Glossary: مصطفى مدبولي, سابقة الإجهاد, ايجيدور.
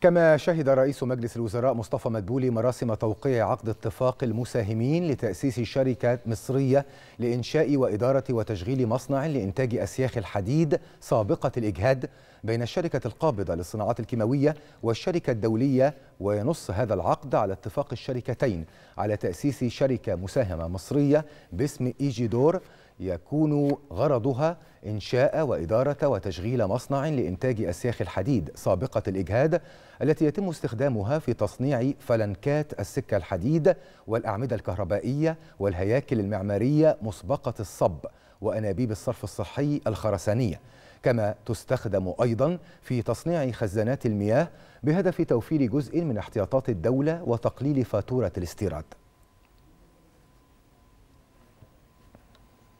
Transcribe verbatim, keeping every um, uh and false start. كما شهد رئيس مجلس الوزراء مصطفى مدبولي مراسم توقيع عقد اتفاق المساهمين لتأسيس شركة مصرية لإنشاء وإدارة وتشغيل مصنع لإنتاج أسياخ الحديد سابقة الإجهاد بين الشركة القابضة للصناعات الكيماوية والشركة الدولية. وينص هذا العقد على اتفاق الشركتين على تأسيس شركة مساهمة مصرية باسم ايجيدور يكون غرضها إنشاء وإدارة وتشغيل مصنع لإنتاج أسياخ الحديد سابقة الإجهاد التي يتم استخدامها في تصنيع فلنكات السكة الحديد والأعمدة الكهربائية والهياكل المعمارية مسبقة الصب وأنابيب الصرف الصحي الخرسانية، كما تستخدم أيضا في تصنيع خزانات المياه بهدف توفير جزء من احتياطات الدولة وتقليل فاتورة الاستيراد.